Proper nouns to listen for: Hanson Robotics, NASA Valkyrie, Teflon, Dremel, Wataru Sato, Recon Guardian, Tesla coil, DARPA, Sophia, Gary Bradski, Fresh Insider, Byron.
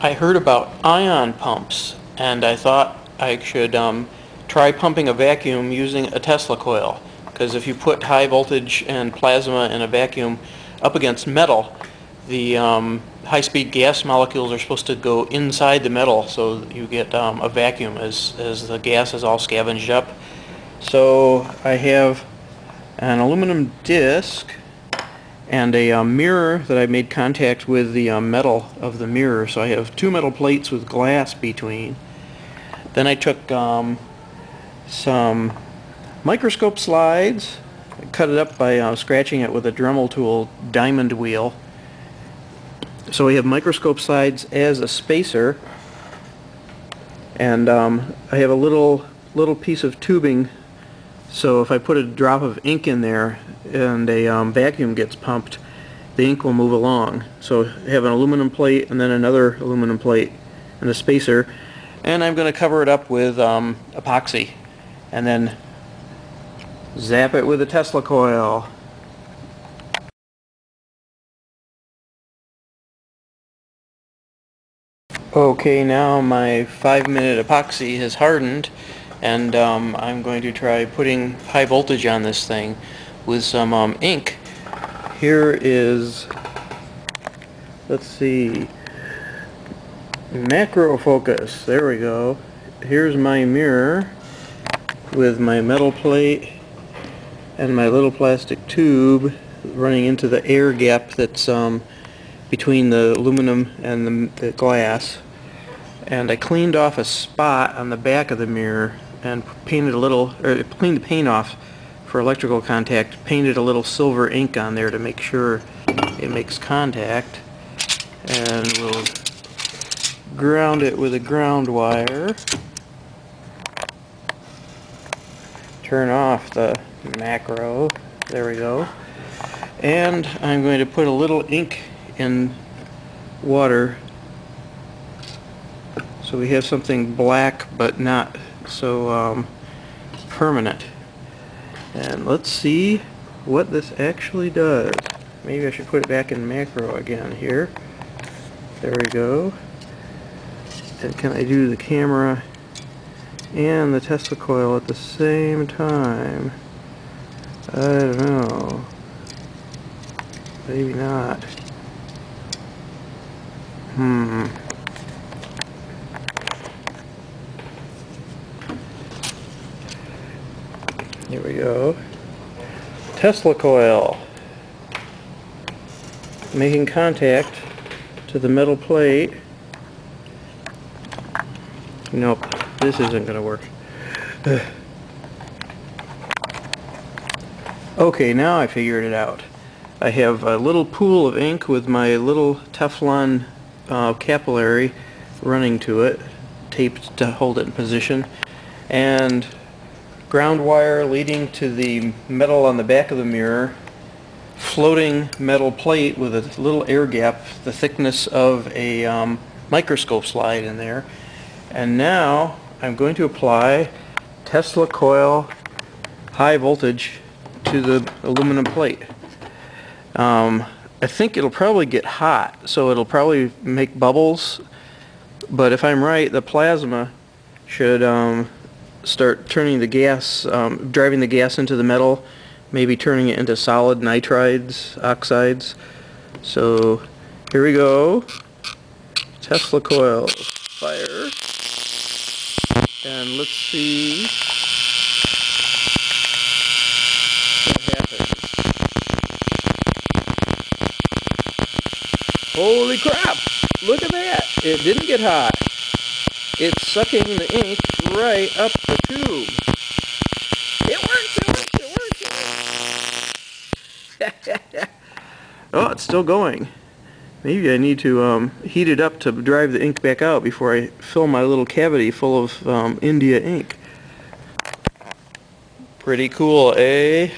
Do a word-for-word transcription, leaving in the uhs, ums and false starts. I heard about ion pumps, and I thought I should um, try pumping a vacuum using a Tesla coil, because if you put high voltage and plasma in a vacuum up against metal, the um, high-speed gas molecules are supposed to go inside the metal, so you get um, a vacuum as, as the gas is all scavenged up. So I have an aluminum disc and a uh, mirror that I made contact with the uh, metal of the mirror, so I have two metal plates with glass between. Then I took um, some microscope slides, I cut it up by uh, scratching it with a Dremel tool diamond wheel. So we have microscope slides as a spacer, and um, I have a little little piece of tubing, so if I put a drop of ink in there and a um, vacuum gets pumped, the ink will move along. So I have an aluminum plate and then another aluminum plate and a spacer, and I'm going to cover it up with um, epoxy and then zap it with a Tesla coil. Okay, now my five minute epoxy has hardened, and um, I'm going to try putting high voltage on this thing with some um, ink. Here is, let's see, macro focus, there we go. Here's my mirror with my metal plate and my little plastic tube running into the air gap that's um, between the aluminum and the, the glass. And I cleaned off a spot on the back of the mirror and painted a little, or cleaned the paint off for electrical contact, painted a little silver ink on there to make sure it makes contact. And we'll ground it with a ground wire. Turn off the macro. There we go. And I'm going to put a little ink in water. So we have something black but not so um, permanent. And let's see what this actually does. Maybe I should put it back in macro again here. There we go. And can I do the camera and the Tesla coil at the same time? I don't know. Maybe not. Hmm. Here we go. Tesla coil making contact to the metal plate. Nope, this isn't going to work. Ugh. Okay, now I figured it out. I have a little pool of ink with my little Teflon uh, capillary running to it, taped to hold it in position, and ground wire leading to the metal on the back of the mirror, floating metal plate with a little air gap the thickness of a um, microscope slide in there. And now I'm going to apply Tesla coil high voltage to the aluminum plate. Um, I think it'll probably get hot, so it'll probably make bubbles, but if I'm right, the plasma should um, start turning the gas, um, driving the gas into the metal, maybe turning it into solid nitrides, oxides. So here we go. Tesla coil fire. And let's see what happens. Holy crap! Look at that! It didn't get hot. It's sucking the ink right up the tube. It works, it works, it works, it works. Oh, it's still going. Maybe I need to um, heat it up to drive the ink back out before I fill my little cavity full of um, India ink. Pretty cool, eh?